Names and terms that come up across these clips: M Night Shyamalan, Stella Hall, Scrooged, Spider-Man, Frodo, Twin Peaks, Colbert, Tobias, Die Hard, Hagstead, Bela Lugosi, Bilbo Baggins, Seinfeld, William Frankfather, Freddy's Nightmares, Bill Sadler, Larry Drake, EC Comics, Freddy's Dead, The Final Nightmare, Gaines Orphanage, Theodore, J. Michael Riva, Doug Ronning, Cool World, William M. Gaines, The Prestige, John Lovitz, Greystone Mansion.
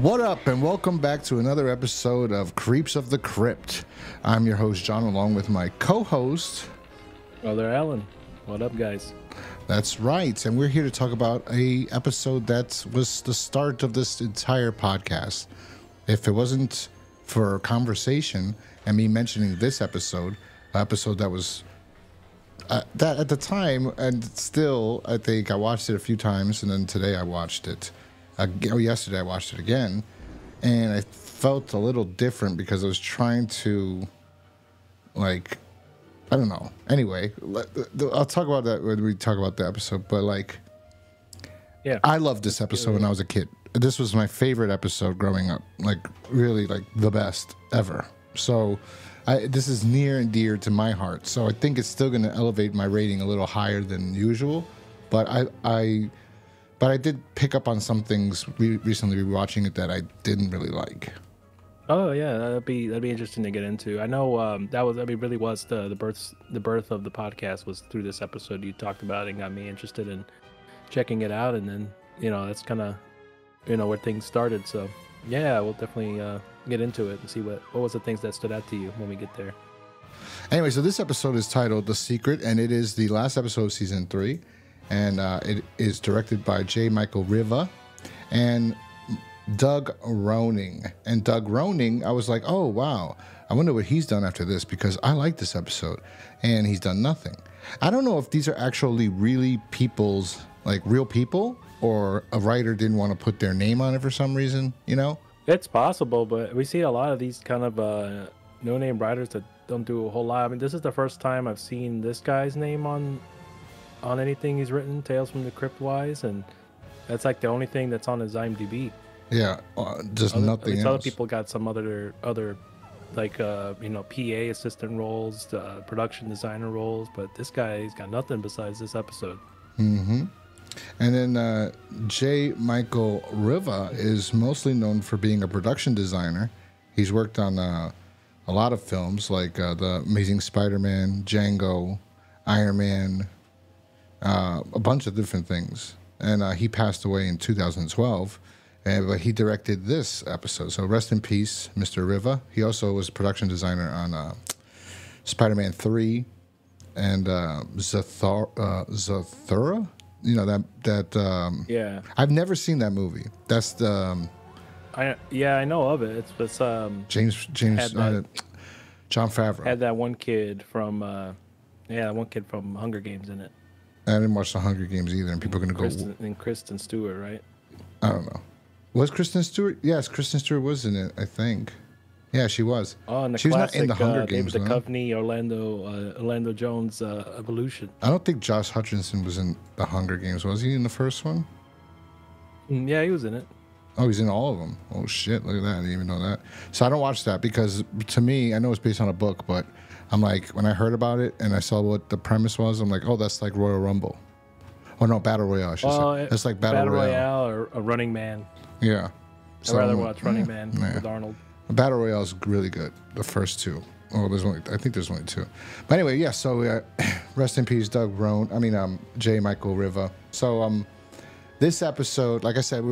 What up, and welcome back to another episode of Creeps of the Crypt. I'm your host, John, along with my co-host... Brother Alan. What up, guys? That's right, and we're here to talk about a episode that was the start of this entire podcast. If it wasn't for conversation and me mentioning this episode, an episode that was... that at the time, and still, I think I watched it a few times, and then today I watched it. Yesterday I watched it again, and I felt a little different because I was trying to, like, I don't know. Anyway, I'll talk about that when we talk about the episode, but, like, yeah, I loved this episode when I was a kid. This was my favorite episode growing up, like, really, like, the best ever. So this is near and dear to my heart, so I think it's still going to elevate my rating a little higher than usual, but I did pick up on some things recently rewatching it that I didn't really like. Oh yeah, that'd be interesting to get into. I know that really was the birth of the podcast was through this episode you talked about, and got me interested in checking it out. And then, you know, that's kind of, you know, where things started. So yeah, we'll definitely get into it and see what was the things that stood out to you when we get there. Anyway, so this episode is titled "The Secret," and it is the last episode of season 3. And it is directed by J. Michael Riva and Doug Ronning. And Doug Ronning, I was like, oh, wow, I wonder what he's done after this, because I like this episode. And he's done nothing. I don't know if these are actually really people's, like, real people, or a writer didn't want to put their name on it for some reason, you know? It's possible, but we see a lot of these kind of no-name writers that don't do a whole lot. I mean, this is the first time I've seen this guy's name on anything he's written, Tales from the Crypt wise, and that's like the only thing that's on his IMDb. Yeah, just nothing else. Other people got some other like, you know, PA assistant roles, production designer roles, but this guy, he's got nothing besides this episode. Mm-hmm. And then J. Michael Riva is mostly known for being a production designer. He's worked on a lot of films, like The Amazing Spider-Man, Django, Iron Man, a bunch of different things, and he passed away in 2012, and but he directed this episode, so rest in peace, Mr. Riva. He also was a production designer on Spider-Man 3 and Zathura, you know, that yeah, I've never seen that movie. That's the I know of it. It's James John Favreau had that one kid from Hunger Games in it. I didn't watch the Hunger Games either, and people are going to go... And Kristen Stewart, right? I don't know. Was Kristen Stewart? Yes, Kristen Stewart was in it, I think. Yeah, she was. Oh, and the she classic, was not in the Hunger Games, David Duchovny, Orlando Jones, Evolution. I don't think Josh Hutcherson was in the Hunger Games. Was he in the first one? Yeah, he was in it. Oh, he's in all of them. Oh, shit, look at that. I didn't even know that. So I don't watch that because, to me, I know it's based on a book, but... I'm like, when I heard about it and I saw what the premise was, I'm like, oh, that's like Royal Rumble. Oh, no, Battle Royale. That's like Battle Royale or a Running Man. Yeah. So I'd rather watch Running Man with Arnold. Battle Royale is really good, the first two. Oh, I think there's only two. But anyway, yeah, so rest in peace, J. Michael Riva. So this episode, like I said,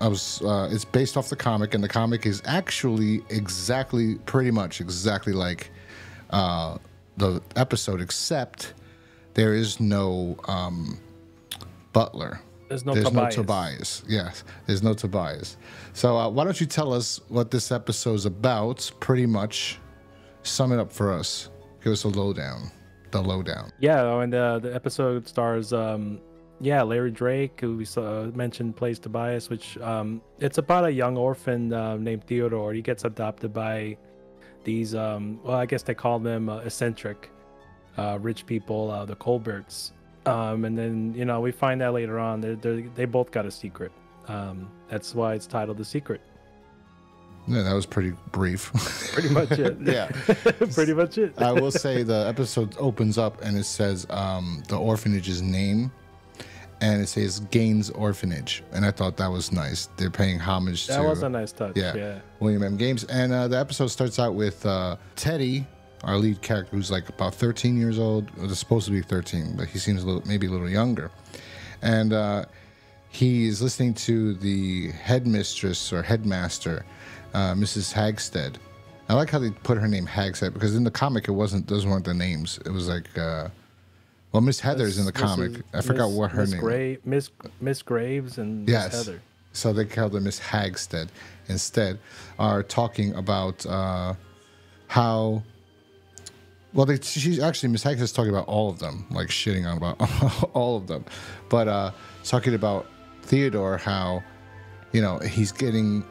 it's based off the comic, and the comic is actually pretty much exactly like the episode, except there is no butler. There's no Tobias. Yes, there's no Tobias. So why don't you tell us what this episode's about? Pretty much, sum it up for us. Give us a lowdown. The lowdown. Yeah, and the episode stars Larry Drake, who we mentioned plays Tobias, which it's about a young orphan named Theodore. He gets adopted by these I guess they call them eccentric rich people, the Colberts, and then, you know, we find out later on they both got a secret. That's why it's titled The Secret. Yeah, that was pretty brief. Pretty much it. Yeah. Pretty much it. I will say the episode opens up and it says the orphanage's name, and it says Gaines Orphanage, and I thought that was nice. They're paying homage to... That was a nice touch, yeah. William M. Gaines. And the episode starts out with Teddy, our lead character, who's like about 13 years old. It was supposed to be 13, but he seems maybe a little younger. And he's listening to the headmistress or headmaster, Mrs. Hagstead. I like how they put her name Hagstead, because in the comic it wasn't; those weren't the names. It was like, well, Miss Heather's in the comic. I forgot what her name was. Miss Graves and yes. Miss Heather. So they called her Miss Hagstead instead. Are talking about how. Well, she's actually, Miss Hagstead's talking about all of them, like shitting on about all of them, but talking about Theodore, how, you know, he's getting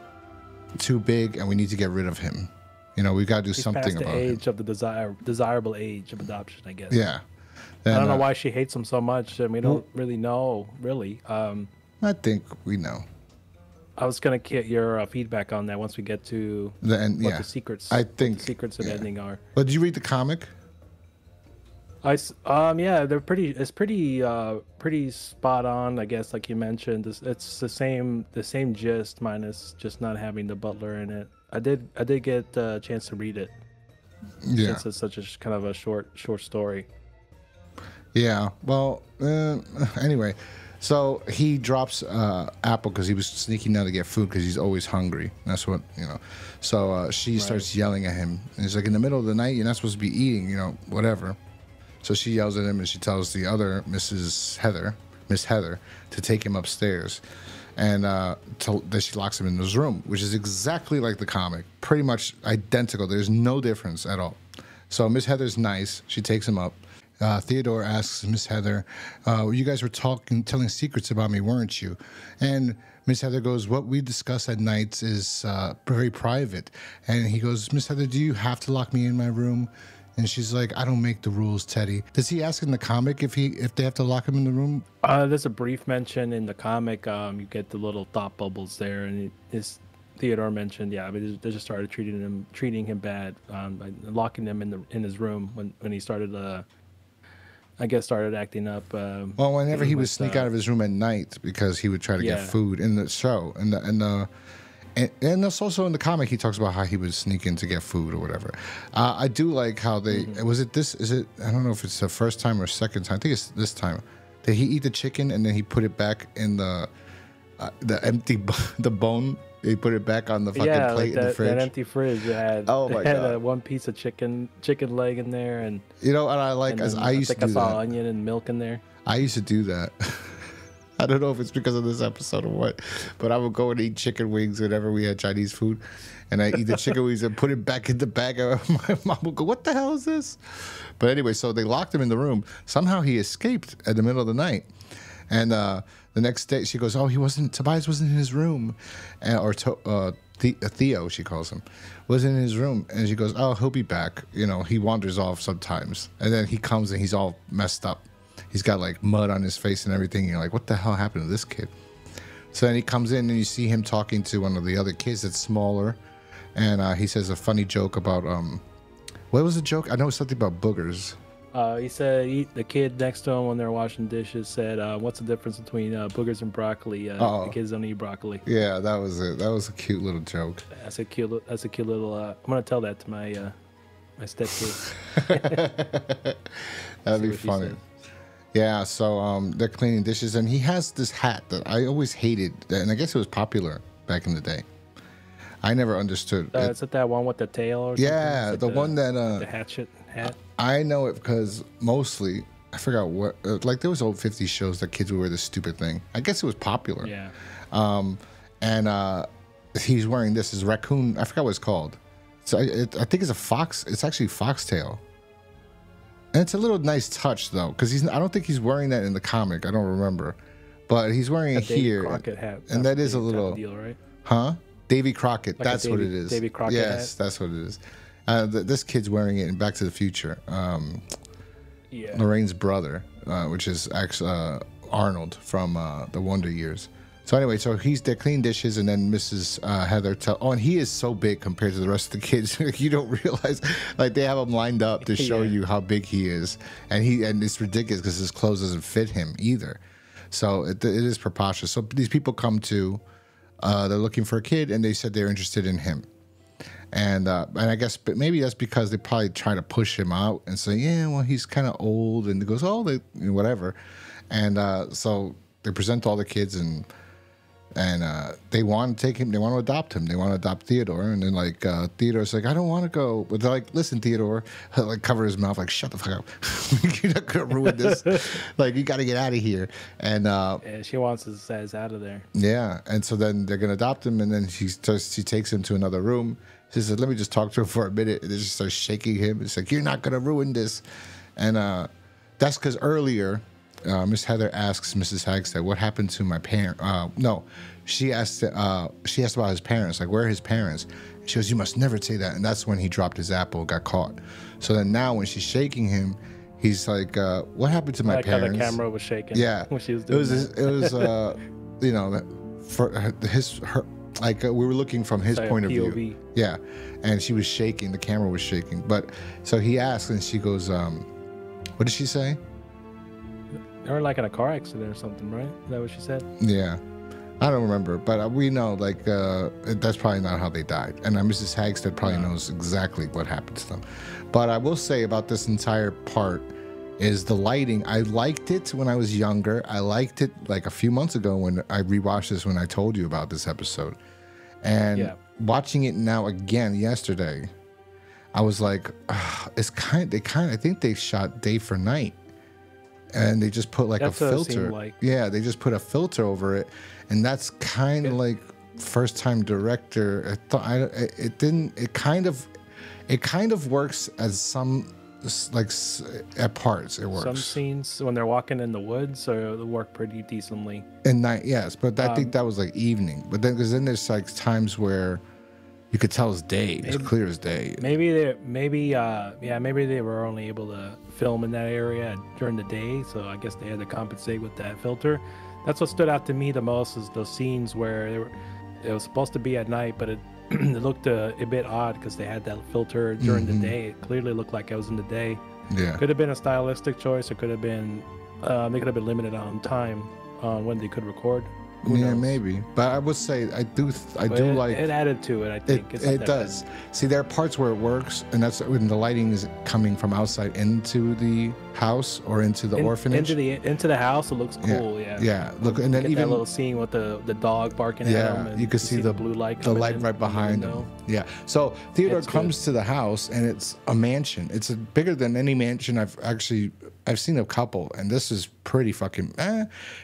too big and we need to get rid of him. You know, we've got to do something about him. He's past the age of the desirable age of adoption, I guess. Yeah. And I don't know why she hates him so much. I mean, we don't really know, really. I think we know. I was going to get your feedback on that once we get to the end, what the secrets. I think the secrets of ending are. But did you read the comic? Yeah, they're pretty. It's pretty pretty spot on, I guess. Like you mentioned, it's the same gist, minus just not having the butler in it. I did get a chance to read it. Yeah, since it's such a kind of a short story. Yeah. Well, anyway. So he drops apple because he was sneaking down to get food because he's always hungry. That's what, you know. So she starts yelling at him. And he's like, in the middle of the night, you're not supposed to be eating, you know, whatever. So she yells at him and she tells the other Miss Heather, to take him upstairs. And then she locks him in his room, which is exactly like the comic. Pretty much identical. There's no difference at all. So Miss Heather's nice. She takes him up. Theodore asks Miss Heather, you guys were telling secrets about me, weren't you? And Miss Heather goes, what we discuss at nights is very private. And he goes, Miss Heather, do you have to lock me in my room? And she's like, I don't make the rules, Teddy. Does he ask in the comic if they have to lock him in the room? There's a brief mention in the comic. You get the little thought bubbles there, and Theodore mentioned, yeah, but they just started treating him bad, by locking him in his room when he started. I guess started acting up. Well, whenever he would sneak out of his room at night because he would try to get food in the show, and that's also in the comic. He talks about how he would sneak in to get food or whatever. I do like how they I don't know if it's the first time or second time. I think it's this time. Did he eat the chicken and then he put it back in the empty the bone? He put it back on the fucking plate in the fridge. That empty fridge. It had one piece of chicken leg in there, and you know, and I like as I used to do that. I saw onion and milk in there. I used to do that. I don't know if it's because of this episode or what, but I would go and eat chicken wings whenever we had Chinese food, and I eat the chicken wings and put it back in the bag. My mom would go, "What the hell is this?" But anyway, so they locked him in the room. Somehow he escaped in the middle of the night, and. The next day, she goes, oh, Tobias wasn't in his room. Theo, she calls him, wasn't in his room. And she goes, oh, he'll be back. You know, he wanders off sometimes. And then he comes and he's all messed up. He's got, like, mud on his face and everything. And you're like, what the hell happened to this kid? So then he comes in and you see him talking to one of the other kids that's smaller. And he says a funny joke about, what was the joke? I know something about boogers. He said the kid next to him when they were washing dishes said, what's the difference between boogers and broccoli? The kids don't eat broccoli. Yeah, that was it. That was a cute little joke. That's a cute little... I'm going to tell that to my stepkid. That'd be funny. Yeah, so they're cleaning dishes, and he has this hat that I always hated, and I guess it was popular back in the day. I never understood. Is it that one with the tail? Or yeah, like the one that... the hatchet hat? I know it because mostly, I forgot what, like there was old 50s shows that kids would wear this stupid thing. I guess it was popular. Yeah. And he's wearing this raccoon, I forgot what it's called. So I think it's a fox, it's actually foxtail. And it's a little nice touch though, because I don't think he's wearing that in the comic, I don't remember. But he's wearing it here. Hat. And that is a little, deal, right? Huh? Davy Crockett, like that's what it is. Davy Crockett hat? That's what it is. This kid's wearing it in Back to the Future. Lorraine's brother, which is actually Arnold from The Wonder Years. So anyway, so he's there cleaning dishes, and then Mrs. Heather and he is so big compared to the rest of the kids. You don't realize, like they have him lined up to show you how big he is, and it's ridiculous because his clothes doesn't fit him either. So it is preposterous. So these people come to, they're looking for a kid, and they said they're interested in him. And I guess maybe that's because they probably try to push him out and say, yeah, well, he's kind of old. And he goes, oh, whatever. And so they present all the kids, and they want to take him. They want to adopt him. They want to adopt Theodore. And then like Theodore's like, I don't want to go. But they're like, listen, Theodore, he'll, like, cover his mouth, like, shut the fuck up. You're not gonna ruin this. Like, you got to get out of here. And yeah, she wants his ass out of there. Yeah. And so then they're gonna adopt him. And then she takes him to another room. She says, let me just talk to him for a minute. And they just start shaking him. It's like, you're not gonna ruin this. And that's because earlier. Miss Heather asks Mrs. Hagstead, "What happened to my parents?" No, she asked about his parents. Like, where are his parents? She goes, "You must never say that." And that's when he dropped his apple, got caught. So then now, when she's shaking him, he's like, "What happened to my parents?" Like how the camera was shaking. Yeah, when she was doing it was you know, for her. Like we were looking from his point of view. Yeah, and she was shaking. The camera was shaking. But so he asks, and she goes, "What did she say?" They were like in a car accident or something, right? Is that what she said? Yeah. I don't remember, but we know like that's probably not how they died. And Mrs. Hagstead probably knows exactly what happened to them. But I will say about this entire part is the lighting. I liked it when I was younger. I liked it like a few months ago when I rewatched this when I told you about this episode. And watching it now again yesterday, I was like, it's kind of, I think they shot day for night. And they just put like a filter. Like. Yeah, they just put a filter over it, and that's kind of like first-time director. I thought it didn't. It kind of works as some like at parts. It works. Some scenes when they're walking in the woods, so they work pretty decently. And night, yes, but I think that was like evening. But then because then there's like times where you could tell it's day. It's clear as day. Maybe they were only able to film in that area during the day, so I guess they had to compensate with that filter. That's what stood out to me the most is those scenes where it was supposed to be at night, but it looked a bit odd because they had that filter during the day. It clearly looked like it was in the day. Yeah, could have been a stylistic choice. It could have been they could have been limited on time on when they could record. Yeah, maybe. But I would say I do like it added to it. I think it does. See, there are parts where it works, and that's when the lighting is coming from outside into the house or into the orphanage. Into the house, it looks cool. Yeah. Yeah. Look, and then even that little scene with the dog barking at him. Yeah, you can see the blue light. The light right behind him. Yeah. So Theodore comes to the house, and it's a mansion. It's bigger than any mansion I've seen a couple, and this is pretty fucking.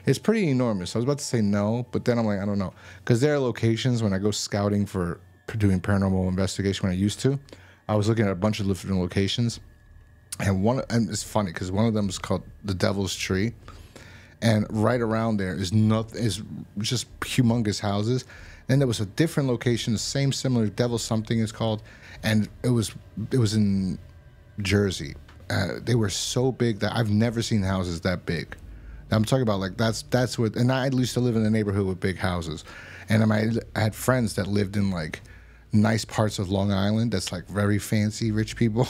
It's pretty enormous. I was about to say no, but then I'm like, I don't know, because there are locations when I go scouting for doing paranormal investigation. When I used to, I was looking at a bunch of different locations, and it's funny because one of them is called the Devil's Tree, and right around there is nothing. Is just humongous houses, and there was a different location, the similar Devil something is called, and it was in Jersey. They were so big that I've never seen houses that big. I'm talking about like that's what. And I used to live in a neighborhood with big houses, and I had friends that lived in like nice parts of Long Island. That's like very fancy rich people,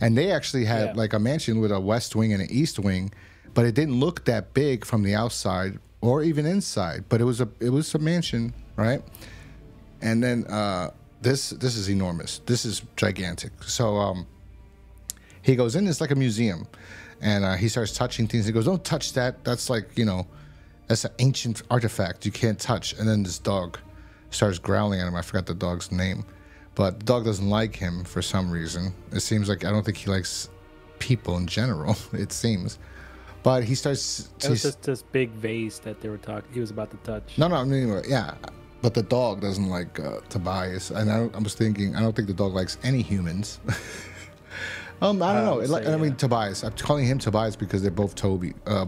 and they actually had like a mansion with a west wing and an east wing, but it didn't look that big from the outside or even inside. But it was a mansion, right? And then this is enormous. This is gigantic. So he goes in. It's like a museum, and he starts touching things. He goes, "Don't touch that. That's like, you know, that's an ancient artifact. You can't touch." And then this dog starts growling at him. I forgot the dog's name, but the dog doesn't like him for some reason. It seems like I don't think he likes people in general. It seems, but he starts. It was just this big vase that they were talking. He was about to touch. No, I mean, anyway, yeah, but the dog doesn't like Tobias, and I was thinking I don't think the dog likes any humans. I don't know. I mean, Tobias. I'm calling him Tobias because they're both Toby. But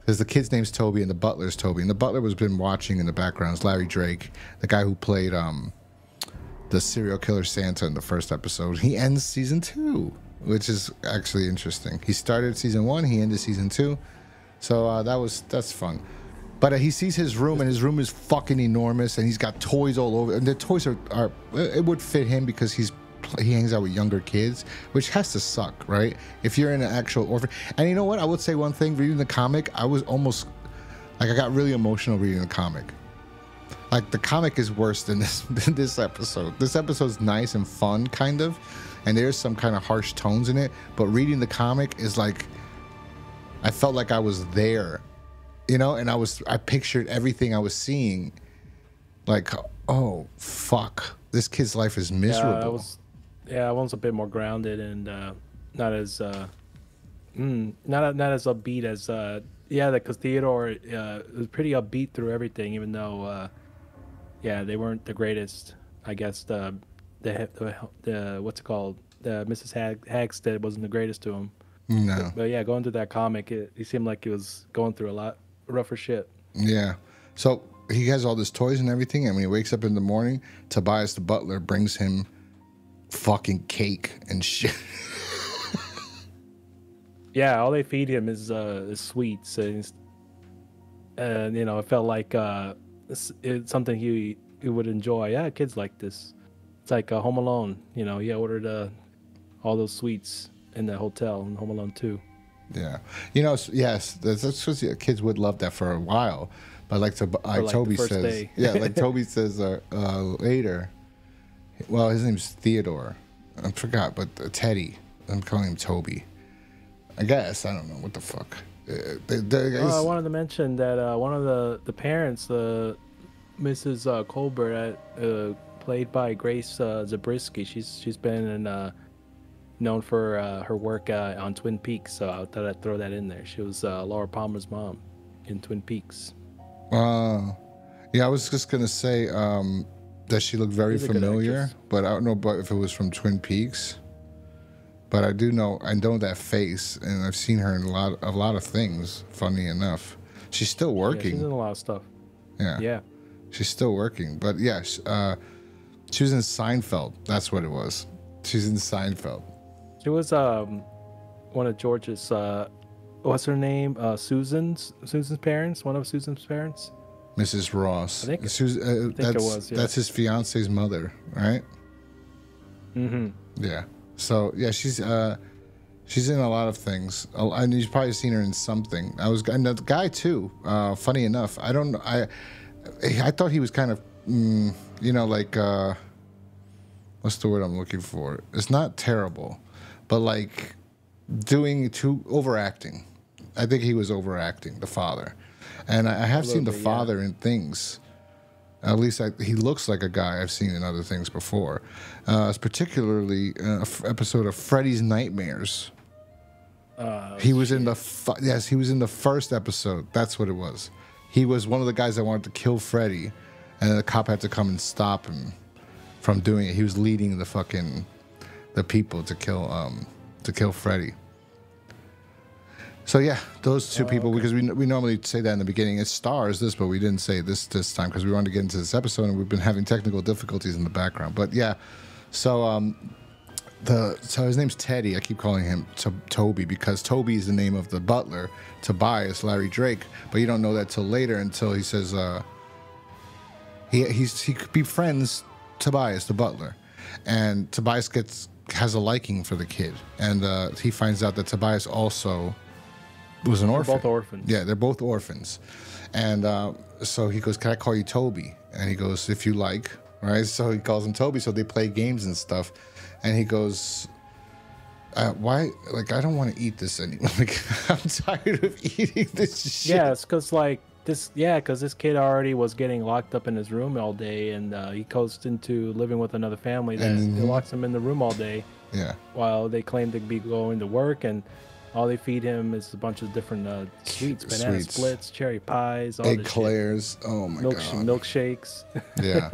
because the kid's name's Toby and the butler's Toby. And the butler was been watching in the background. It's Larry Drake, the guy who played the serial killer Santa in the first episode. He ends season 2, which is actually interesting. He started season 1. He ended season 2. So that's fun. But he sees his room, and his room is fucking enormous. And he's got toys all over. And the toys are it would fit him because he hangs out with younger kids, which has to suck, right? If you're in an actual orphan. And you know what? I would say one thing. Reading the comic, I was almost like I got really emotional reading the comic. Like the comic is worse than this episode. This episode's nice and fun, kind of, and there's some kind of harsh tones in it. But reading the comic is like I felt like I was there you know, and I pictured everything I was seeing, like, oh fuck, this kid's life is miserable. Yeah, I was a bit more grounded and not as not as upbeat as yeah, because Theodore was pretty upbeat through everything, even though yeah, they weren't the greatest. I guess the what's it called, the Mrs. Hagstead wasn't the greatest to him. No, but yeah, going through that comic, it seemed like he was going through a lot rougher shit. Yeah, so he has all his toys and everything, and when he wakes up in the morning, Tobias the butler brings him fucking cake and shit. Yeah, all they feed him is sweets, and you know, it felt like it's something he would enjoy. Yeah, kids like this. It's like Home Alone. You know, he ordered all those sweets in the hotel in Home Alone 2. Yeah, you know, yes, that's just, kids would love that for a while. But like Toby says, yeah, like Toby says later. Well, his name's Theodore. I forgot, but Teddy. I'm calling him Toby, I guess. I don't know what the fuck. I wanted to mention that one of the parents, Mrs. Colbert, played by Grace Zabriskie. She's been in, known for her work on Twin Peaks. So I thought I'd throw that in there. She was Laura Palmer's mom in Twin Peaks. Yeah, I was just gonna say that she looked very familiar, but I don't know if it was from Twin Peaks. But I know that face, and I've seen her in a lot of things. Funny enough, she's still working. Yeah, she's in a lot of stuff. Yeah, yeah, she's still working. But yeah, she was in Seinfeld. That's what it was. She's in Seinfeld. She was one of George's what's her name? Susan's parents. One of Susan's parents. Mrs. Ross. I think it was. Yeah. That's his fiance's mother, right? Mm-hmm. Yeah. So yeah, she's in a lot of things. I mean, you've probably seen her in something. And the guy too. Funny enough, I thought he was kind of, you know, like what's the word I'm looking for? It's not terrible, but like overacting. I think he was overacting, the father. And I have seen the father in things. At least he looks like a guy I've seen in other things before. It's particularly an episode of Freddy's Nightmares. He was in the first episode. That's what it was. He was one of the guys that wanted to kill Freddy, and the cop had to come and stop him from doing it. He was leading the fucking people to kill Freddy. So yeah, those two people, okay. Because we normally say that in the beginning. It stars this, but we didn't say this time because we wanted to get into this episode, and we've been having technical difficulties in the background. But yeah, so so his name's Teddy. I keep calling him Toby because Toby is the name of the butler, Tobias, Larry Drake. But you don't know that till later, until he says he befriends Tobias, the butler, and Tobias has a liking for the kid, and he finds out that Tobias also was an orphan. They're both orphans. Yeah, they're both orphans. And so he goes, "Can I call you Toby?" And he goes, "If you like." Right? So he calls him Toby, so they play games and stuff. And he goes, "Why? Like, I don't want to eat this anymore. Like, I'm tired of eating this shit." Yeah, it's because, like, this kid already was getting locked up in his room all day, and he coasts into living with another family that locks him in the room all day. Yeah. While they claim to be going to work, and all they feed him is a bunch of different sweets, banana splits, cherry pies, all eclairs. Oh my god! Milkshakes. Yeah,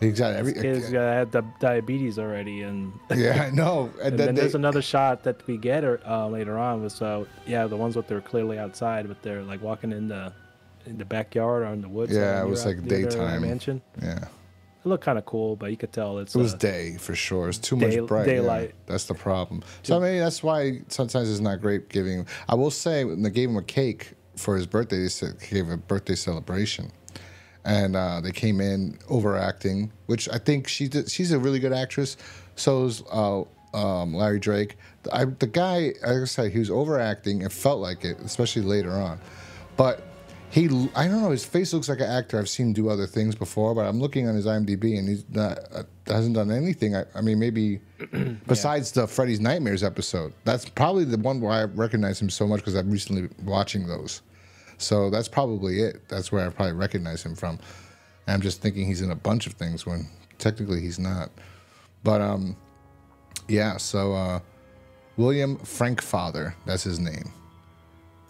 exactly. This kid's got diabetes already, and yeah, I know. And then there's another shot that we get later on. Was yeah, the ones that they're clearly outside, but they're like walking in the backyard or in the woods. Yeah, it was like daytime mansion. Yeah, it looked kind of cool, but you could tell it was day for sure. It's too much bright daylight. Yeah, that's the problem. So I mean, that's why sometimes it's not great giving. I will say, when they gave him a cake for his birthday, they said he gave a birthday celebration, and they came in overacting, which I think she did. She's a really good actress. So's Larry Drake. The guy, like I said, he was overacting. It felt like it, especially later on, but. I don't know, his face looks like an actor. I've seen him do other things before, but I'm looking on his IMDb, and he's not, hasn't done anything. I mean, maybe besides the Freddy's Nightmares episode. That's probably the one where I recognize him so much because I'm recently watching those. So that's probably it. That's where I probably recognize him from. And I'm just thinking he's in a bunch of things when technically he's not. But yeah, so William Frankfather, that's his name.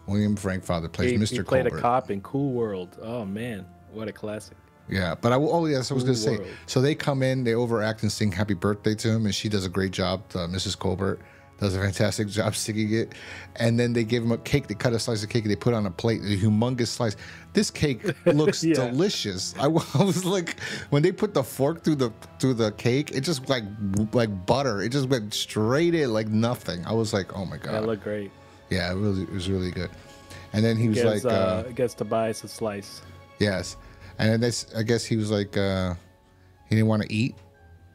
William Frankfather plays Mr. Colbert. He played a cop in Cool World. Oh, man, what a classic. Yeah, but I will. Oh, yes, I was going to say. So they come in, they overact and sing "Happy Birthday" to him, and she does a great job. Mrs. Colbert does a fantastic job singing it, and then they give him a cake. They cut a slice of cake and they put it on a plate, a humongous slice. This cake looks yeah. delicious. I was like, when they put the fork through the cake, it just like butter. It just went straight in like nothing. I was like, oh my god, that looked great. Yeah, it was really good. And then he was like, I guess Tobias a slice. Yes. And this, I guess he was like, he didn't want to eat,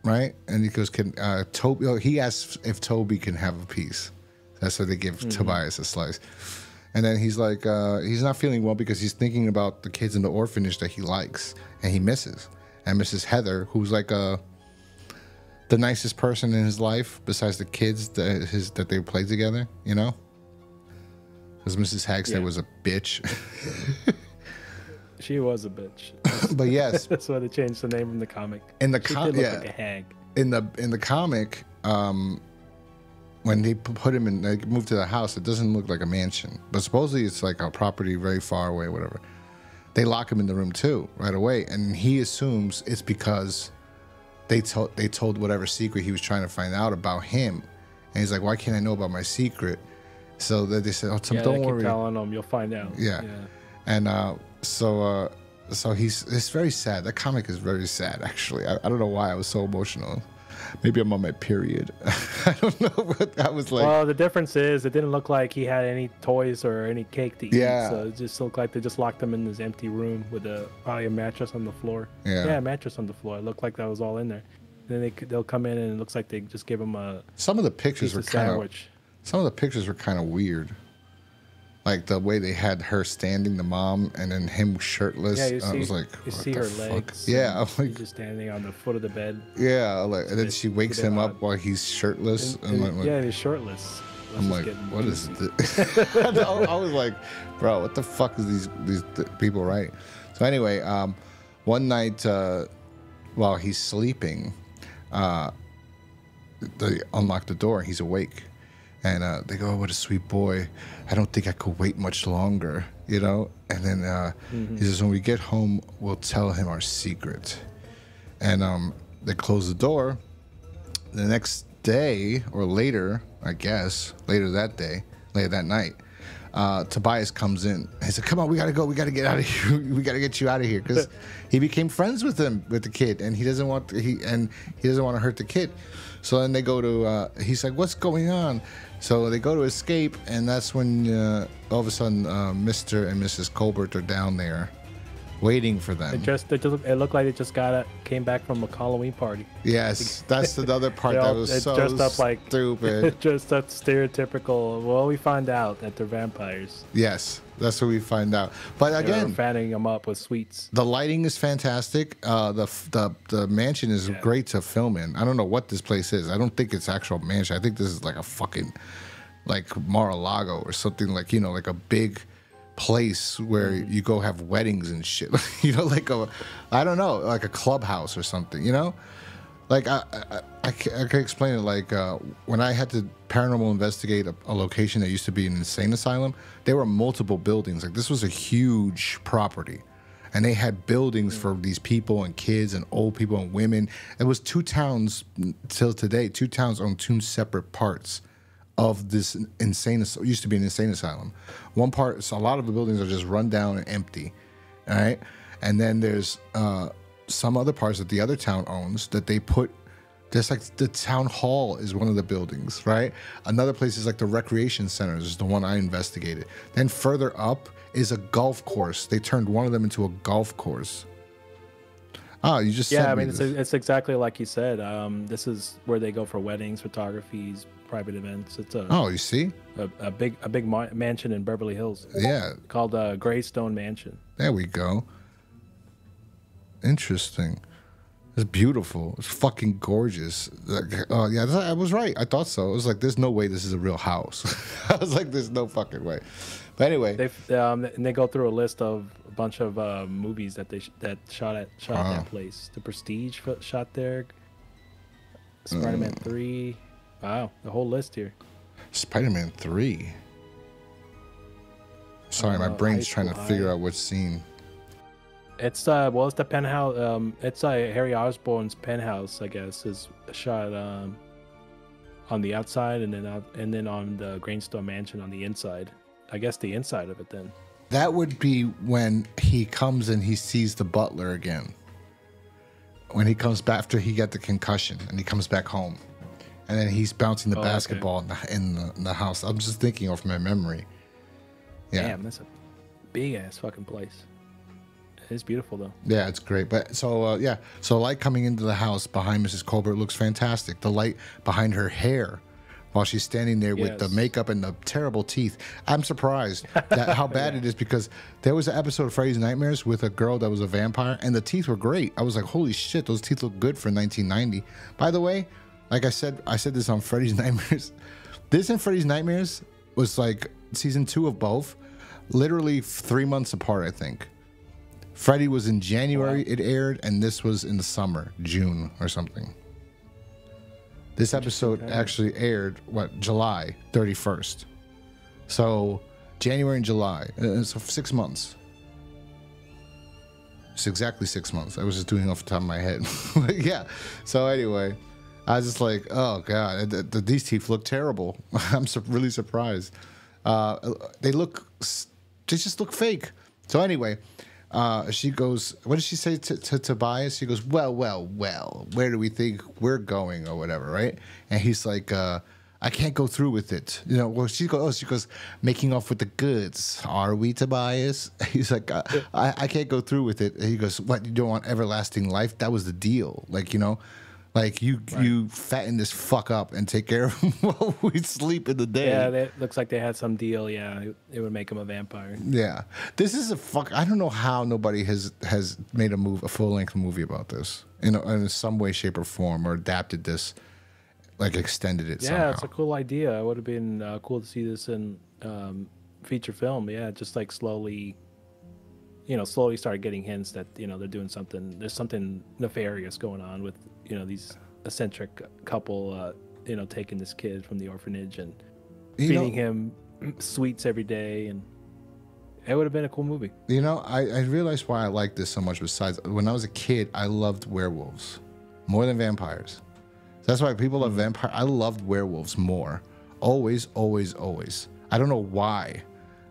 right? And he goes, "Can Toby?" Oh, he asks if Toby can have a piece. That's why they give Tobias a slice. And then he's like, he's not feeling well because he's thinking about the kids in the orphanage that he likes and he misses. And Mrs. Heather, who's like the nicest person in his life besides the kids that they played together, you know? Because Mrs. Hagstead was a bitch. She was a bitch. But yes, that's why they changed the name from the comic. In the comic, yeah, like a hag. In the comic, when they put him in, they moved to the house. It doesn't look like a mansion, but supposedly it's like a property very far away, whatever. They lock him in the room too right away, and he assumes it's because they told whatever secret he was trying to find out about him, and he's like, why can't I know about my secret? So that they said, oh, Tom, don't worry. Telling him, you'll find out. Yeah, yeah. And so it's very sad. That comic is very sad, actually. I don't know why I was so emotional. Maybe I'm on my period. I don't know what that was like. Well, the difference is it didn't look like he had any toys or any cake to eat. Yeah. So it just looked like they just locked him in this empty room with probably a mattress on the floor. Yeah. Yeah, a mattress on the floor. It looked like that was all in there. And then they'll come in and it looks like they just give him a Some of the pictures were kind of weird. Like the way they had her standing, the mom, and then him shirtless. Yeah, I was like, you see her legs. Yeah, I'm like, just standing on the foot of the bed. Yeah, like, and then she wakes him up while he's shirtless. Yeah, he's shirtless. I'm like, what is this? I was like, bro, what the fuck is these people writing? So anyway, one night while he's sleeping, they unlock the door. He's awake. And they go, oh, what a sweet boy. I don't think I could wait much longer, you know? And then he says, when we get home, we'll tell him our secret. And they close the door. The next day, or later, I guess, later that night, Tobias comes in. He said, come on, we got to go. We got to get out of here. We got to get you out of here. Because he became friends with him, with the kid, and he doesn't want to hurt the kid. So then they go to, he's like, what's going on? So they go to escape, and that's when all of a sudden Mr. and Mrs. Colbert are down there waiting for them. It looked like they just came back from a Halloween party. Yes, that's another part that was so dressed up like, stupid. Dressed up stereotypical. Well, we find out that they're vampires. Yes, that's what we find out. But again, they're fanning them up with sweets. The lighting is fantastic. The mansion is great to film in. I don't know what this place is. I don't think it's actual mansion. I think this is like a fucking like Mar-a-Lago or something, like, you know, like a big place where you go have weddings and shit. You know, like a, I don't know, like a clubhouse or something, you know? Like, I can explain it. Like, when I had to paranormal investigate a location that used to be an insane asylum, there were multiple buildings. Like, this was a huge property. And they had buildings for these people and kids and old people and women. It was two towns, till today, two towns on two separate parts of this insane, used to be an insane asylum. One part, so a lot of the buildings are just run down and empty, all right? And then there's some other parts that the other town owns that they put, just like the town hall is one of the buildings, right? Another place is like the recreation centers, is the one I investigated. Then further up is a golf course. They turned one of them into a golf course. Oh, you just said, I mean, it's exactly like you said. This is where they go for weddings, photographies, private events. It's a you see a big mansion in Beverly Hills. Yeah, called Greystone Mansion. There we go. Interesting. It's beautiful. It's fucking gorgeous. Like, yeah, I was right. I thought so. It was like, there's no way this is a real house. I was like, there's no fucking way. But anyway, and they go through a list of a bunch of movies that they shot at that place. The Prestige shot there. Spider-Man 3. Wow, the whole list here. Spider-Man 3. Sorry, my brain's trying to figure out what scene. It's well, it's the penthouse. It's Harry Osborn's penthouse, I guess, is shot on the outside, and then on the Greystone Mansion on the inside. I guess the inside of it then. That would be when he comes and he sees the butler again. When he comes back after he got the concussion, and he comes back home, and then he's bouncing the basketball in the house. I'm just thinking off my memory. Yeah. Damn, that's a big ass fucking place. It's beautiful though. Yeah, it's great. But so yeah, so light coming into the house behind Mrs. Colbert looks fantastic. The light behind her hair, while she's standing there with the makeup and the terrible teeth. I'm surprised that how bad it is, because there was an episode of Freddy's Nightmares with a girl that was a vampire, and the teeth were great. I was like, holy shit, those teeth look good for 1990. By the way, like I said this on Freddy's Nightmares. This and Freddy's Nightmares was like season 2 of both, literally 3 months apart, I think. Freddy was in January, it aired, and this was in the summer, June or something. This episode actually aired, what, July 31st. So January and July, so 6 months. It's exactly 6 months. I was just doing it off the top of my head. Yeah, so anyway, I was just like, oh, God, these teeth look terrible. I'm really surprised. They just look fake. So anyway... she goes, what does she say to Tobias? She goes, well, well, well, where do we think we're going or whatever, right? And he's like, I can't go through with it. You know, well, she goes, making off with the goods. Are we, Tobias? He's like, I can't go through with it. And he goes, what, you don't want everlasting life? That was the deal. Like, you know, like you fatten this fuck up and take care of him while we sleep in the day. Yeah, it looks like they had some deal. Yeah, it would make him a vampire. Yeah, this is a fuck. I don't know how nobody has made a full length movie about this in some way, shape, or form, or adapted this, like extended it. Yeah, somehow. It's a cool idea. It would have been cool to see this in feature film. Yeah, just like slowly. You know, slowly start getting hints that, you know, they're doing something. There's something nefarious going on with, you know, these eccentric couple, you know, taking this kid from the orphanage and feeding him sweets every day. And it would have been a cool movie. You know, I realized why I like this so much. Besides, when I was a kid, I loved werewolves more than vampires. So that's why people love vampires. I loved werewolves more. Always, always, always. I don't know why.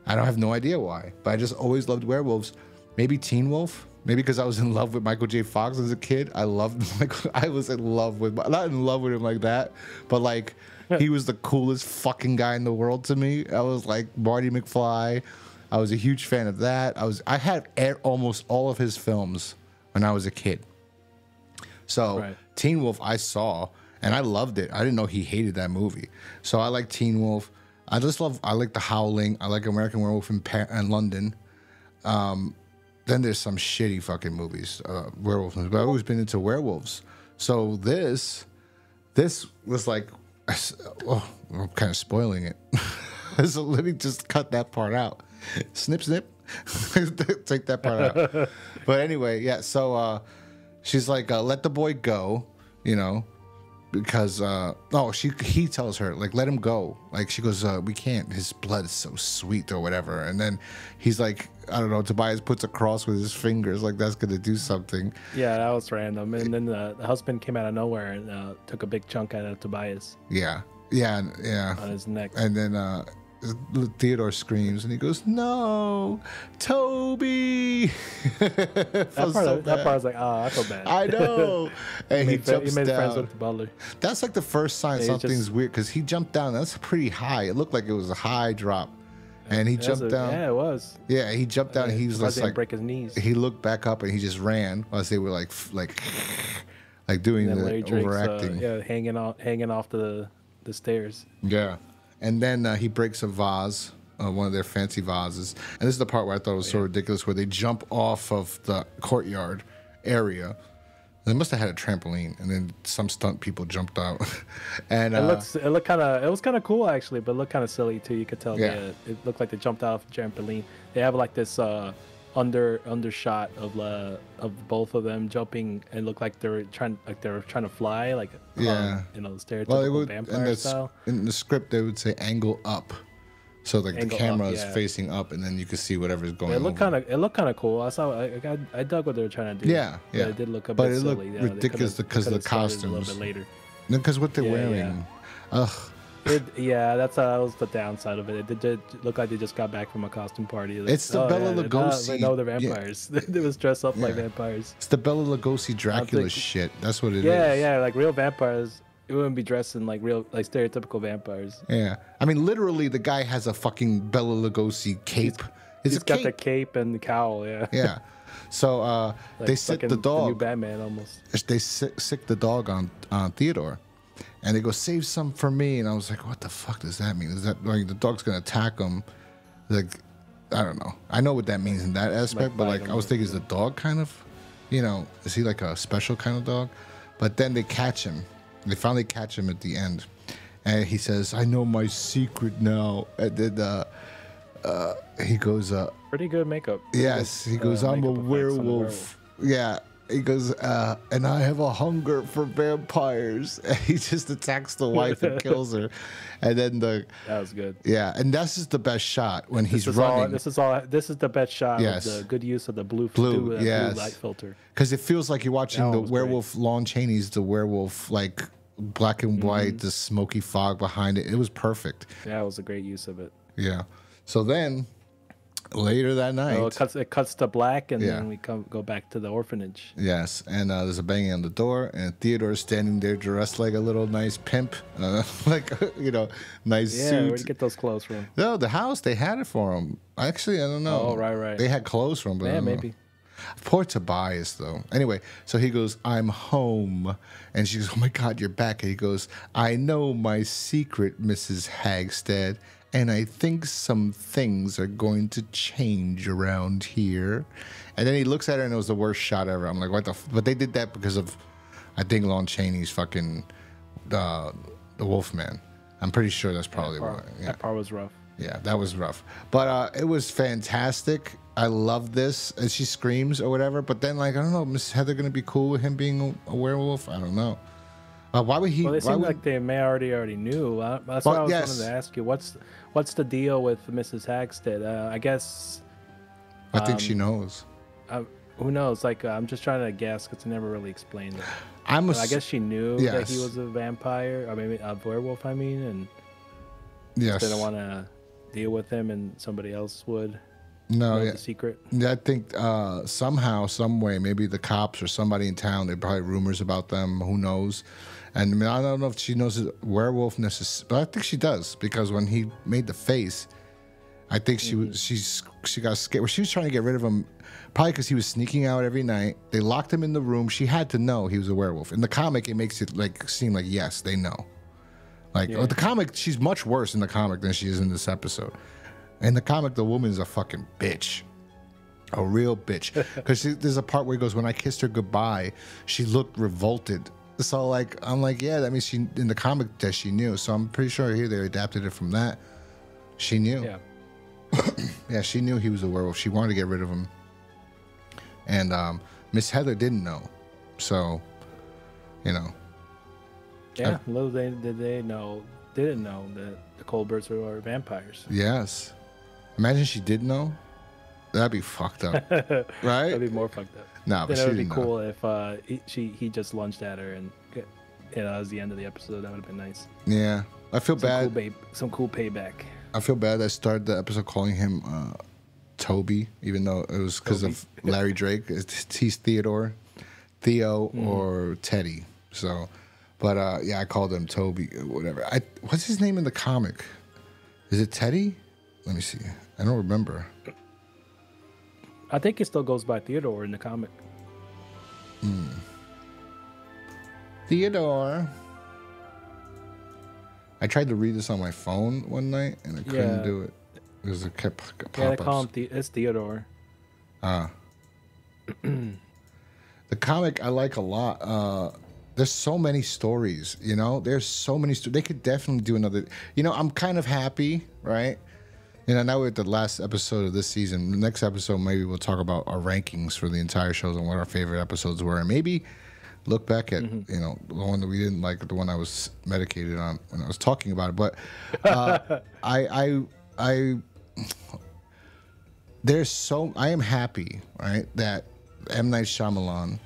I don't have no idea why, but I just always loved werewolves. Maybe Teen Wolf. Maybe because I was in love with Michael J. Fox as a kid. I was in love with, not in love with him like that, but like he was the coolest fucking guy in the world to me. I was like Marty McFly. I was a huge fan of that. I had almost all of his films when I was a kid. So Teen Wolf I saw and I loved it. I didn't know he hated that movie. So I like Teen Wolf. I like The Howling. I like American Werewolf in London. Then there's some shitty fucking movies, werewolf movies. But I've always been into werewolves. So this was like, oh, I'm kind of spoiling it. So let me just cut that part out. Snip, snip. Take that part out. But anyway, yeah. So she's like, let the boy go, you know. Because he tells her, like, let him go. Like, she goes, we can't, his blood is so sweet or whatever. And then he's like, I don't know, Tobias puts a cross with his fingers, like that's gonna do something. Yeah, that was random. And then the husband came out of nowhere and took a big chunk out of Tobias. Yeah on his neck. And then Theodore screams and he goes, no, Toby. That part was like, oh, I feel bad. I know. And he jumps down. Friends with the butler. That's like the first sign something's weird, because he jumped down. That's pretty high. It looked like it was a high drop. And he jumped down. Yeah, it was. Yeah, he jumped down. He was like, break his knees. He looked back up and he just ran while they were like doing the overacting. Yeah, hanging off the stairs. Yeah. And then he breaks a vase, one of their fancy vases. And this is the part where I thought it was so ridiculous, where they jump off of the courtyard area. They must have had a trampoline, and then some stunt people jumped out. And it was kind of cool actually, but it looked kind of silly too. You could tell. Yeah. It looked like they jumped off a trampoline. They have like this undershot of both of them jumping, and looked like they were trying to fly, like the stereotypical vampire style. In the script, they would say angle up. So like the camera is facing up, and then you can see whatever's going on. It looked kind of cool. I dug what they were trying to do. Yeah, yeah. But it did look a bit silly. It looked ridiculous because of the costumes. A little bit later. Because what they're wearing. Yeah. Ugh. That was the downside of it. It did look like they just got back from a costume party. Like, it's the Bela Lugosi. They're vampires. Yeah. They was dressed up like vampires. It's the Bela Lugosi Dracula shit. That's what it is. Yeah, like real vampires. It wouldn't be dressed in like stereotypical vampires. Yeah, I mean, literally, the guy has a fucking Bela Lugosi cape. He's got the cape and the cowl. Yeah. Yeah. So they sick the dog. The new Batman almost. They sick the dog on Theodore, and they go, save some for me. And I was like, what the fuck does that mean? Is that like the dog's gonna attack him? Like, I don't know. I know what that means in that aspect, but like I was thinking, is the dog kind of, you know, is he like a special kind of dog? But then they catch him. They finally catch him at the end, and he says, "I know my secret now." And then he goes, "Pretty good makeup." Yes, he goes, "I'm a werewolf." Yeah, he goes, "And I have a hunger for vampires." And he just attacks the wife and kills her, and then that was good. Yeah, and this is the best shot when he's running. This is the best shot. Yes, the good use of the blue light filter. Because it feels like you're watching the werewolf. Great. Lon Chaney's the werewolf, like black and white, the smoky fog behind it. It was perfect. Yeah, it was a great use of it. Yeah. So then, later that night, it cuts to black, and then we go back to the orphanage. Yes, and there's a banging on the door, and Theodore's standing there dressed like a little nice pimp, like nice suit. Yeah, where'd you get those clothes from? No, the house, they had it for him. Actually, I don't know. Oh, right. They had clothes from him. Yeah, maybe. Poor Tobias, though. Anyway, so he goes, "I'm home," and she goes, "Oh my God, you're back!" And he goes, "I know my secret, Mrs. Hagstead, and I think some things are going to change around here." And then he looks at her, and it was the worst shot ever. I'm like, what the? But they did that because of, I think, Lon Chaney's fucking the Wolfman. I'm pretty sure that's probably why. Yeah. That part was rough. Yeah, that was rough, but it was fantastic. I love this, and she screams or whatever. But then, like, I don't know, Miss Heather gonna be cool with him being a werewolf? I don't know. Why would he? Well, they seem like they may already knew. That's what I was going to ask you. What's the deal with Mrs. Hagstead? I guess. I think she knows. Who knows? Like, I'm just trying to guess because they never really explained it. I guess she knew that he was a vampire. I mean, a werewolf. I mean, and yes, they don't want to deal with him, and somebody else would. No, yeah. The secret. I think somehow, some way, maybe the cops or somebody in town. There probably rumors about them. Who knows? And I mean, I don't know if she knows his werewolf necessarily, but I think she does, because when he made the face, I think she got scared. Well, she was trying to get rid of him, probably because he was sneaking out every night. They locked him in the room. She had to know he was a werewolf. In the comic, it makes it like seem like yes, they know. Like the comic, she's much worse in the comic than she is in this episode. In the comic, the woman's a fucking bitch. A real bitch. Because there's a part where he goes, "When I kissed her goodbye, she looked revolted." So, like, I'm like, yeah, that means she, in the comic that she knew. So I'm pretty sure here they adapted it from that. She knew. Yeah. Yeah, she knew he was a werewolf. She wanted to get rid of him. And Miss Heather didn't know. So, you know. Yeah, little did they know, didn't know that the Colberts were vampires. Yes. Imagine she did know. That'd be fucked up, right? That'd be more fucked up. Nah, but it would be cool if he just lunged at her, and that was the end of the episode. That would have been nice. Yeah, I feel bad. Some cool payback. I feel bad. I started the episode calling him Toby, even though it was because of Larry Drake. He's Theodore, Theo, or Teddy. So, but yeah, I called him Toby. Whatever. What's his name in the comic? Is it Teddy? Let me see. I don't remember. I think it still goes by Theodore in the comic. Theodore. I tried to read this on my phone one night, and I couldn't do it. It was a pop-ups. Yeah, they call him it's Theodore. The comic I like a lot. There's so many stories, you know? There's so many stories. They could definitely do another... You know, I'm kind of happy, right? You know, now we're at the last episode of this season. The next episode, maybe we'll talk about our rankings for the entire shows and what our favorite episodes were. And maybe look back at, you know, the one that we didn't like, the one I was medicated on when I was talking about it. But I am happy, right, that M. Night Shyamalan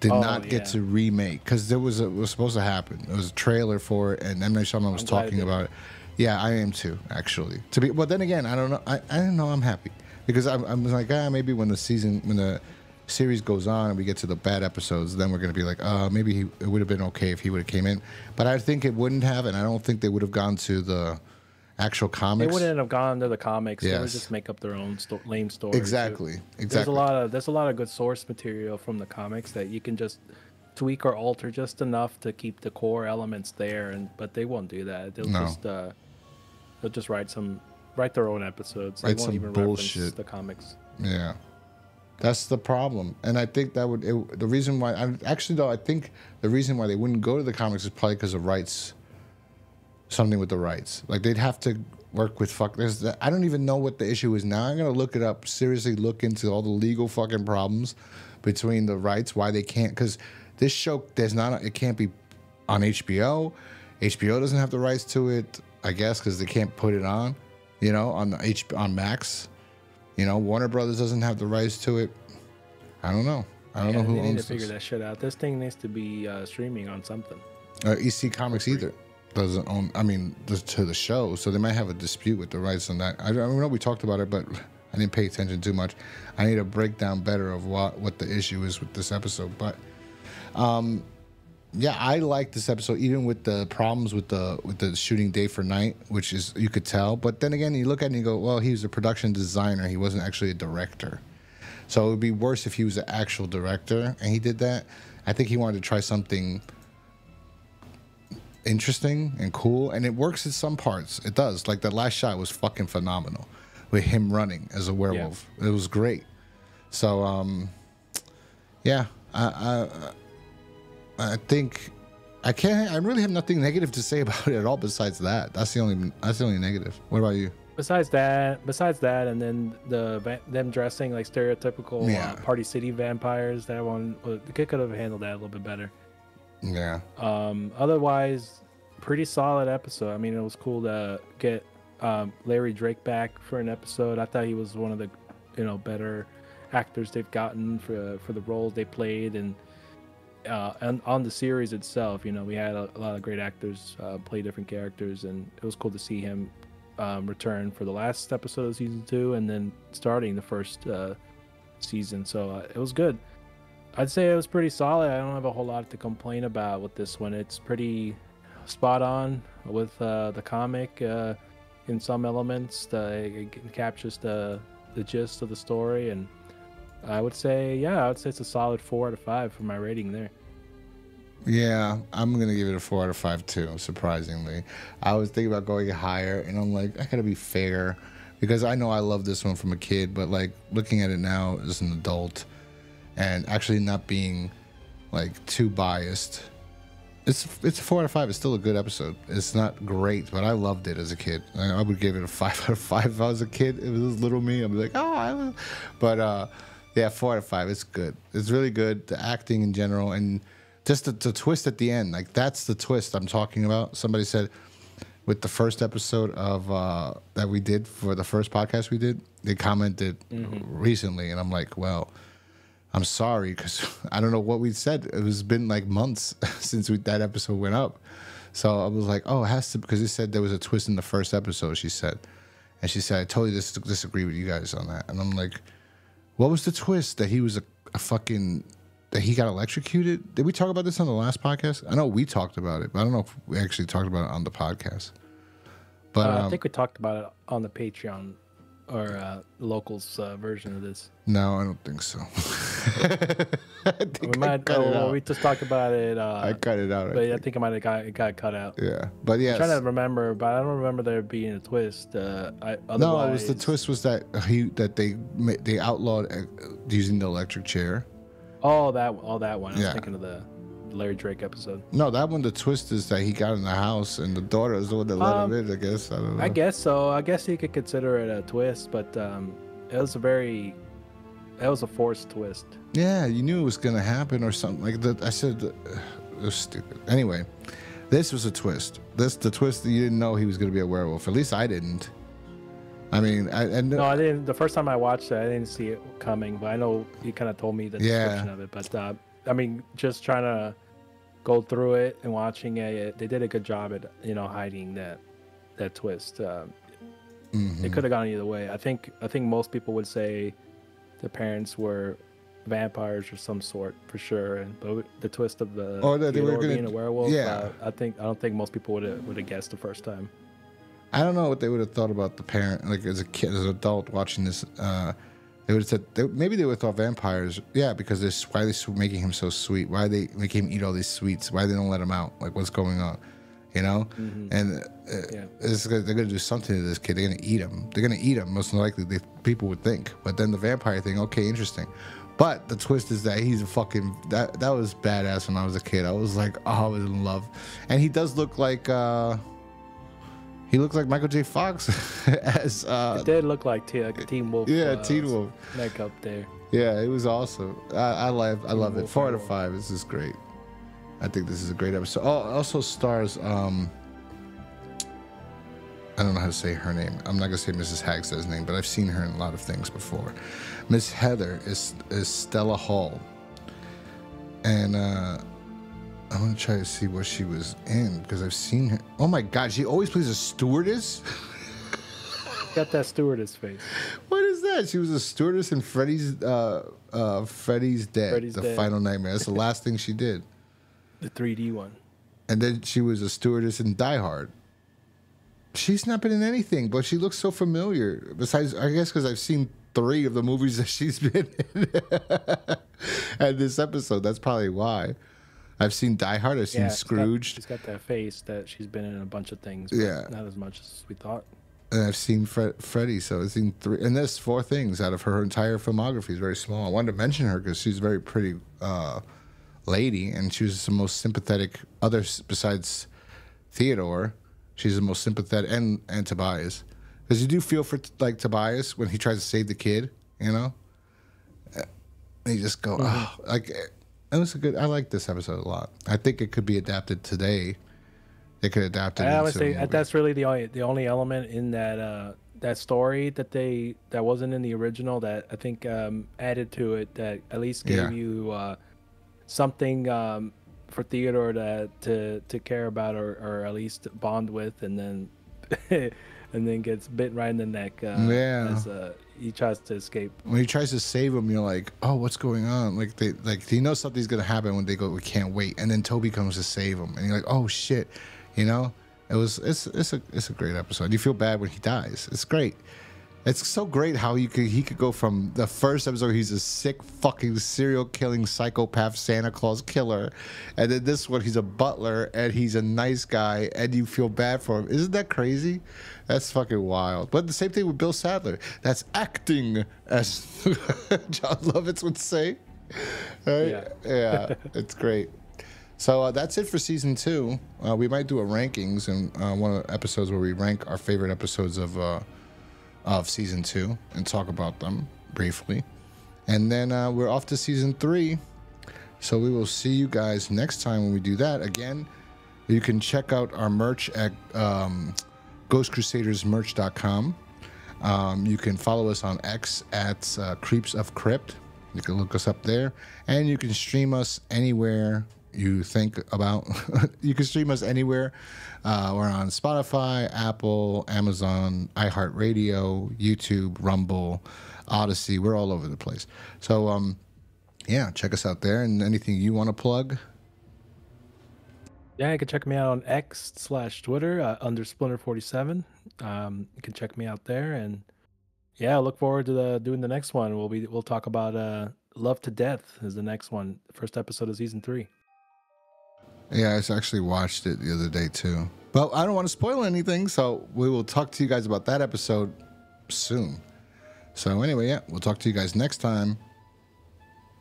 did not get to remake, because there was it was supposed to happen. There was a trailer for it, and M. Night Shyamalan was talking about it. Yeah, I am too, actually. To be, well, then again, I don't know. I don't know. I'm happy because I'm like, maybe when the series goes on and we get to the bad episodes, then we're gonna be like, maybe it would have been okay if he would have came in. But I think it wouldn't have, and I don't think they would have gone to the actual comics. They wouldn't have gone to the comics. Yes. They would just make up their own lame story. Exactly. Exactly. There's a lot of good source material from the comics that you can just tweak or alter just enough to keep the core elements there, but they won't do that. They'll they'll just write their own episodes. They won't even reference the comics. Yeah. That's the problem. And I think that would the reason why I think the reason why they wouldn't go to the comics is probably because of rights. Something with the rights, like they'd have to work with I don't even know what the issue is now. I'm gonna look it up, seriously look into all the legal fucking problems between the rights, why they can't, because this show it can't be on HBO. HBO doesn't have the rights to it, I guess, because they can't put it on, you know, on Max. You know, Warner Brothers doesn't have the rights to it. I don't know. I don't know who owns this. They need to figure that shit out. This thing needs to be streaming on something. EC Comics either doesn't own, I mean, to the show, so they might have a dispute with the rights on that. I don't know, we talked about it, but I didn't pay attention too much. I need a breakdown better of what the issue is with this episode, but yeah, I like this episode, even with the problems with the shooting day for night, which is, you could tell, but then again, you look at it and you go, well, he was a production designer, he wasn't actually a director, so it would be worse if he was an actual director, and he did that. I think he wanted to try something interesting and cool, and it works in some parts. It does. Like, that last shot was fucking phenomenal with him running as a werewolf. Yeah. It was great. So yeah, I think I really have nothing negative to say about it at all besides that. That's the only negative. What about you? Besides that, and then them dressing like stereotypical Party City vampires, that one could have handled that a little bit better. Yeah. Otherwise, pretty solid episode. I mean, it was cool to get Larry Drake back for an episode. I thought he was one of the, you know, better actors they've gotten for the roles they played, and on the series itself. You know, we had a lot of great actors play different characters, and it was cool to see him return for the last episode of season 2, and then starting the first season. So it was good. I'd say it was pretty solid. I don't have a whole lot to complain about with this one. It's pretty spot on with the comic in some elements. It captures the gist of the story, and I would say it's a solid 4 out of 5 for my rating there. Yeah, I'm gonna give it a 4 out of 5 too. Surprisingly, I was thinking about going higher, and I'm like, I gotta be fair, because I know I love this one from a kid, but like looking at it now as an adult, and actually not being like too biased, it's a 4 out of 5. It's still a good episode. It's not great, but I loved it as a kid. I would give it a 5 out of 5 if I was a kid. If it was little me, I'd be like, oh, I was. But yeah, 4 out of 5. It's good. It's really good. The acting in general, and just the twist at the end. Like, that's the twist I'm talking about. Somebody said with the first episode of that we did for the first podcast we did, they commented recently, and I'm like, well, I'm sorry, because I don't know what we said. It was been like months since that episode went up. So I was like, oh, it has to, because they said there was a twist in the first episode, she said. And she said, I totally disagree with you guys on that. And I'm like, what was the twist? That he was a fucking, that he got electrocuted? Did we talk about this on the last podcast? I know we talked about it, but I don't know if we actually talked about it on the podcast. But I think we talked about it on the Patreon or Locals version of this. No, I don't think so. We just talked about it. I cut it out. But I think it might have got cut out. Yeah, but yeah. I'm trying to remember, but I don't remember there being a twist. No, it was the twist was that they outlawed using the electric chair, Oh, that one. I was thinking of the Larry Drake episode. No, that one, the twist is that he got in the house and the daughter is the one that let him in, I guess. I don't know. I guess so. I guess you could consider it a twist, but it was a very... That was a forced twist. Yeah, you knew it was going to happen or something like that. I said... it was stupid. Anyway, this was a twist. This the twist that you didn't know he was going to be a werewolf. At least I didn't. I mean, no, I didn't. The first time I watched it, I didn't see it coming, but I know you kind of told me the description of it. But I mean, just trying to go through it and watching it, they did a good job at, you know, hiding that twist. It could have gone either way. I think most people would say the parents were vampires or some sort for sure, and but the twist of the Theodore being a werewolf. Yeah, I don't think most people would have guessed the first time. I don't know what they would have thought about the parent, like as a kid, as an adult watching this. They would have said, maybe they would have thought vampires. Yeah, because why are they making him so sweet? Why are they making him eat all these sweets? Why they don't let him out? Like, what's going on? You know? And they're going to do something to this kid. They're going to eat him. They're going to eat him, most likely, people would think. But then the vampire thing, okay, interesting. But the twist is that he's a fucking... That was badass when I was a kid. I was like, oh, I was in love. And he does look like... He looked like Michael J. Fox as... it did look like Teen Wolf. Yeah, Teen Wolf. Like up there. Yeah, it was awesome. I love it. 4 out of 5. This is great. I think this is a great episode. Oh, it also stars... I don't know how to say her name. I'm not going to say Mrs. Hagstead's name, but I've seen her in a lot of things before. Miss Heather is Stella Hall. And... I want to try to see what she was in, because I've seen her. Oh my God, she always plays a stewardess. Got that stewardess face. What is that? She was a stewardess in Freddy's Dead, The Final Nightmare. That's the last thing she did. The 3D one. And then she was a stewardess in Die Hard. She's not been in anything, but she looks so familiar. Besides, I guess because I've seen 3 of the movies that she's been in. And this episode, that's probably why. I've seen Die Hard. I've seen Scrooged. She's got that face that she's been in a bunch of things. But not as much as we thought. And I've seen Freddy, so I've seen 3, and there's 4 things out of her entire filmography. Is very small. I wanted to mention her because she's a very pretty lady, and she was the most sympathetic. Besides Theodore, she's the most sympathetic, and Tobias, because you do feel for like Tobias when he tries to save the kid. You know, and you just go It was good. I like this episode a lot. I think it could be adapted today. They could adapt it. I would say that's really the only element in that that story that wasn't in the original that I think added to it, that at least gave you something for Theodore to care about or at least bond with, and then. And then gets bit right in the neck as he tries to escape. When he tries to save him, you're like, oh, what's going on? Like, he knows something's going to happen when they go, we can't wait. And then Toby comes to save him. And you're like, oh, shit. You know? It's a great episode. You feel bad when he dies. It's great. It's so great how he could go from the first episode, he's a sick fucking serial killing psychopath Santa Claus killer, and then this one he's a butler and he's a nice guy and you feel bad for him. Isn't that crazy? That's fucking wild. But the same thing with Bill Sadler. That's acting, as John Lovitz would say. Right? Yeah, it's great. So that's it for season 2. We might do a rankings and one of the episodes where we rank our favorite episodes of season 2 and talk about them briefly, and then we're off to season 3, so we will see you guys next time when we do that again. You can check out our merch at ghostcrusadersmerch.com. You can follow us on X at Creeps of Crypt. You can look us up there, and you can stream us anywhere you think about. You can stream us anywhere. We're on Spotify, Apple, Amazon, iHeartRadio, YouTube, Rumble, Odyssey. We're all over the place. So, yeah, check us out there. And anything you want to plug? Yeah, you can check me out on X/Twitter under Splinter47. You can check me out there. And, yeah, I look forward to doing the next one. We'll talk about Love to Death is the next one. The first episode of season 3. Yeah, I actually watched it the other day, too. Well, I don't want to spoil anything, so we will talk to you guys about that episode soon. So anyway, yeah, we'll talk to you guys next time.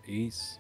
Peace.